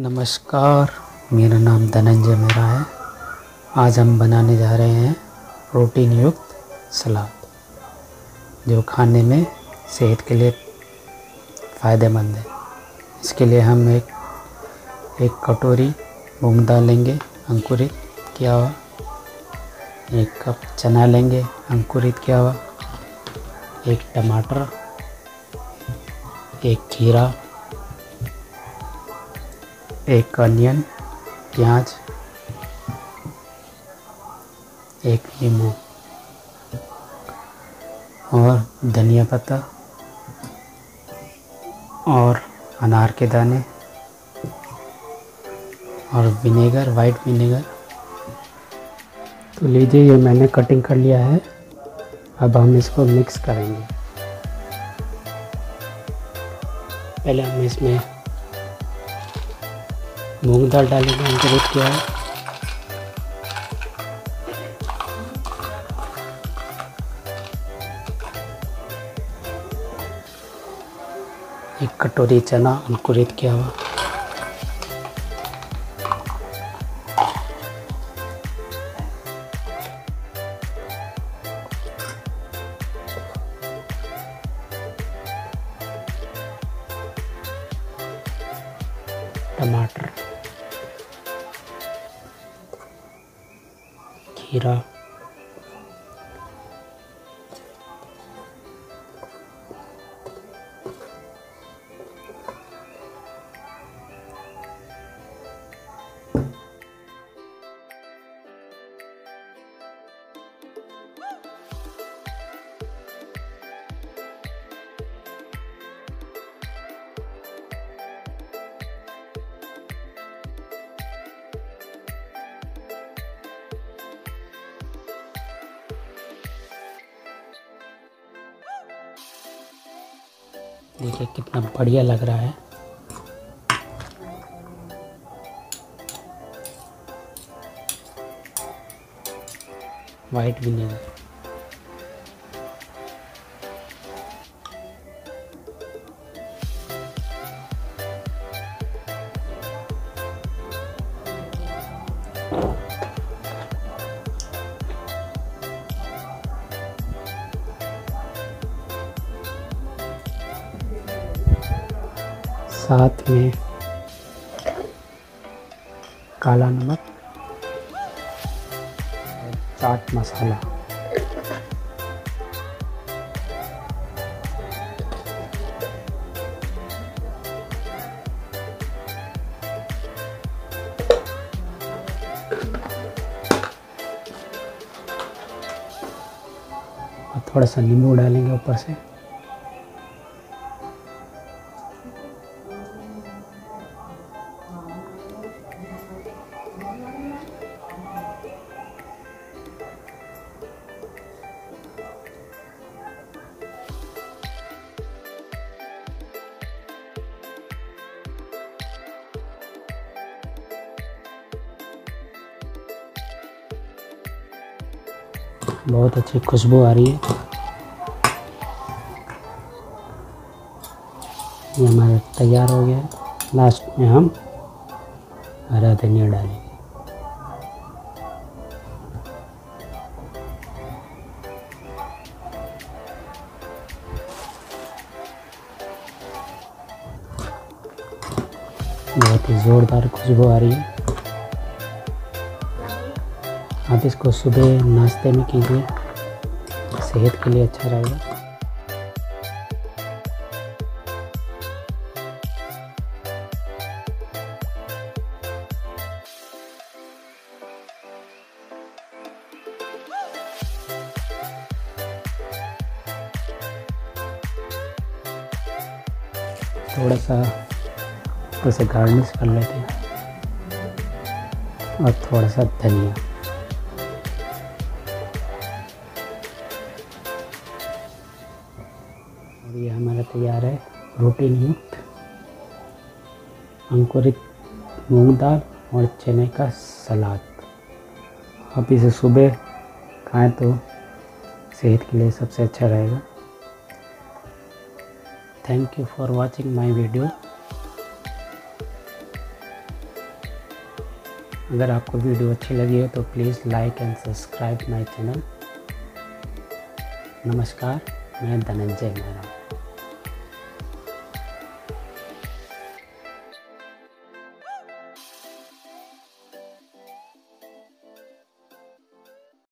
नमस्कार, मेरा नाम धनंजय मेहरा है। आज हम बनाने जा रहे हैं प्रोटीन युक्त सलाद, जो खाने में सेहत के लिए फ़ायदेमंद है। इसके लिए हम एक कटोरी मूंग दाल लेंगे अंकुरित किया हुआ, 1 कप चना लेंगे अंकुरित किया हुआ, 1 टमाटर, 1 खीरा, 1 अनियन, प्याज, 1 नींबू और धनिया पत्ता और अनार के दाने और विनेगर, वाइट विनेगर। तो लीजिए, ये मैंने कटिंग कर लिया है। अब हम इसको मिक्स करेंगे। पहले हम इसमें मूंग दाल डालेंगे अंकुरित किया है, एक कटोरी चना अंकुरित किया हुआ, 1 टमाटर, खीरा, देखिए कितना बढ़िया लग रहा है। वाइट विनेगर, साथ में काला नमक, चाट मसाला, और थोड़ा सा नींबू डालेंगे ऊपर से। बहुत अच्छी खुशबू आ रही है। ये हमारा तैयार हो गया। लास्ट में हम हरा धनिया डालेंगे। बहुत ही ज़ोरदार खुशबू आ रही है। आप इसको सुबह नाश्ते में कीजिए, सेहत के लिए अच्छा रहेगा। थोड़ा सा उसे गार्निश कर लेते हैं और थोड़ा सा धनिया। और ये हमारा तैयार है प्रोटीन युक्त अंकुरित मूंग दाल और चने का सलाद। आप इसे सुबह खाएं तो सेहत के लिए सबसे अच्छा रहेगा। Thank you for watching my video. अगर आपको वीडियो अच्छी लगी है तो please like and subscribe my channel. नमस्कार, मैं धनंजय मेहरा।